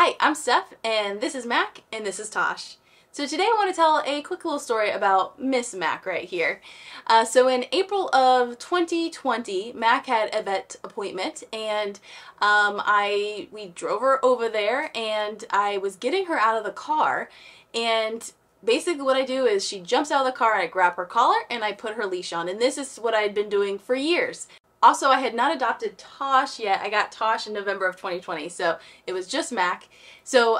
Hi, I'm Steph, and this is Mac, and this is Tosh. So today I want to tell a quick little story about Miss Mac right here. So in April of 2020, Mac had a vet appointment, and we drove her over there, and I was getting her out of the car, and basically what I do is she jumps out of the car, I grab her collar, and I put her leash on, and this is what I had been doing for years. Also, I had not adopted Tosh yet. I got Tosh in November of 2020, so it was just Mac. So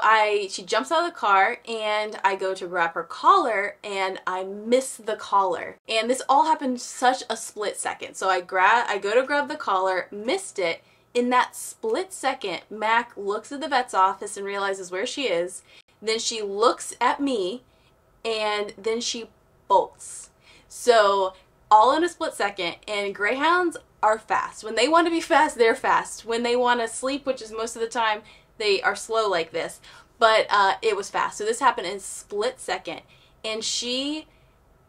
she jumps out of the car, and I go to grab her collar, and I miss the collar. And this all happened such a split second. So I go to grab the collar, missed it. In that split second, Mac looks at the vet's office and realizes where she is. Then she looks at me, and then she bolts. So all in a split second, and greyhounds are fast. When they want to be fast, they're fast. When they want to sleep, which is most of the time, they are slow like this. But it was fast. So this happened in split second. And she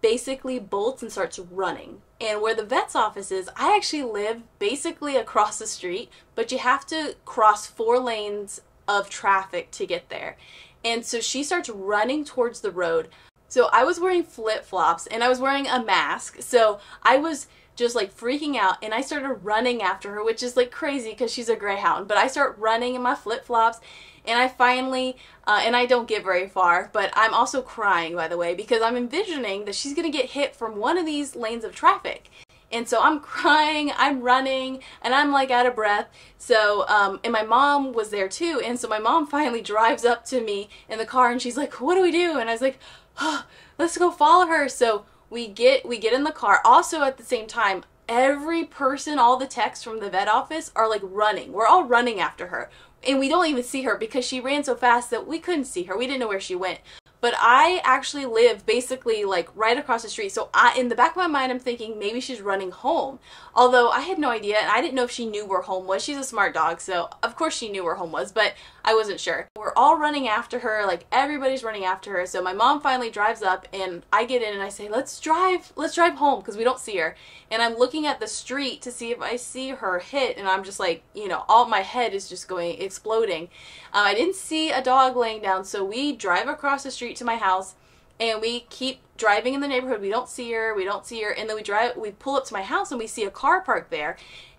basically bolts and starts running. And where the vet's office is, I actually live basically across the street, but you have to cross 4 lanes of traffic to get there. And so she starts running towards the road. So I was wearing flip-flops and I was wearing a mask. So I was just like freaking out, and I started running after her, which is like crazy because she's a greyhound, but I start running in my flip-flops, and I finally and I don't get very far, but I'm also crying, by the way, because I'm envisioning that she's gonna get hit from one of these lanes of traffic. And so I'm crying, I'm running, and I'm like out of breath. So and my mom was there too, and so my mom finally drives up to me in the car, and she's like, "What do we do?" And I was like, "Oh, let's go follow her." So we get in the car. Also, at the same time, every person, all the texts from the vet office are like running. We're all running after her. And we don't even see her because she ran so fast that we couldn't see her. We didn't know where she went. But I actually live basically like right across the street. So in the back of my mind, I'm thinking maybe she's running home. Although I had no idea, and I didn't know if she knew where home was. She's a smart dog, so of course she knew where home was, but I wasn't sure. We're all running after her, like everybody's running after her. So my mom finally drives up, and I get in and I say, let's drive home, because we don't see her. And I'm looking at the street to see if I see her hit, and I'm just like, you know, all my head is just going, exploding. I didn't see a dog laying down, so we drive across the street to my house, and we keep driving in the neighborhood. We don't see her, and then we pull up to my house, and we see a car parked there,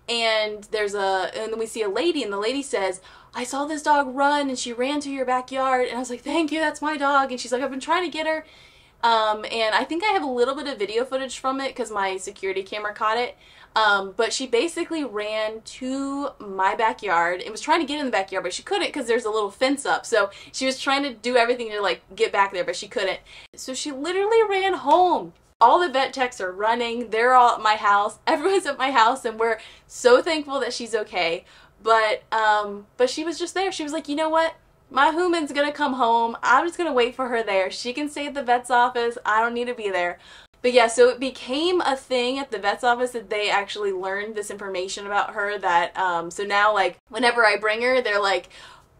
and then we see a lady, and the lady says, "I saw this dog run, and she ran to your backyard." And I was like, "Thank you, that's my dog." And she's like, "I've been trying to get her." And I think I have a little bit of video footage from it because my security camera caught it. But she basically ran to my backyard and was trying to get in the backyard, but she couldn't because there's a little fence up. So she was trying to do everything to like get back there, but she couldn't. So she literally ran home. All the vet techs are running. They're all at my house. Everyone's at my house, and we're so thankful that she's okay. But she was just there. She was like, "You know what? My human's gonna come home. I'm just gonna wait for her there. She can stay at the vet's office. I don't need to be there." But yeah, so it became a thing at the vet's office that they actually learned this information about her, that so now like whenever I bring her, they're like,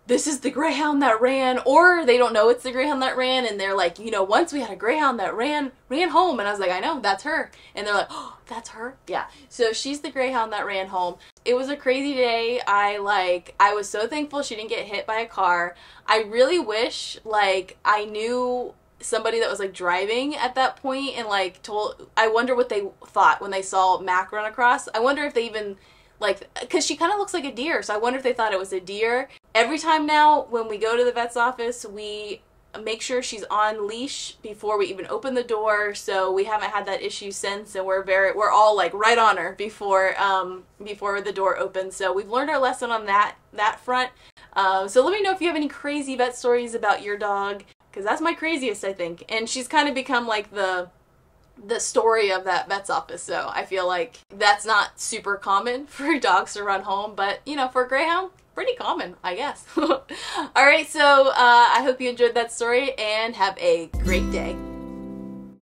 "This is the greyhound that ran," or they don't know it's the greyhound that ran, and they're like, "You know, once we had a greyhound that ran home." And I was like, "I know, that's her." And they're like, "Oh, that's her?" Yeah. So she's the greyhound that ran home. It was a crazy day. I was so thankful she didn't get hit by a car. I really wish like I knew somebody that was like driving at that point and like I wonder what they thought when they saw Mac run across. I wonder if they even like, because she kind of looks like a deer, so I wonder if they thought it was a deer. Every time now when we go to the vet's office, we make sure she's on leash before we even open the door, so we haven't had that issue since, and we're all like right on her before the door opens. So we've learned our lesson on that front. So let me know if you have any crazy vet stories about your dog, because that's my craziest, I think. And she's kind of become like the story of that vet's office, so I feel like that's not super common for dogs to run home, but you know, for a greyhound, pretty common, I guess. Alright, so I hope you enjoyed that story, and have a great day.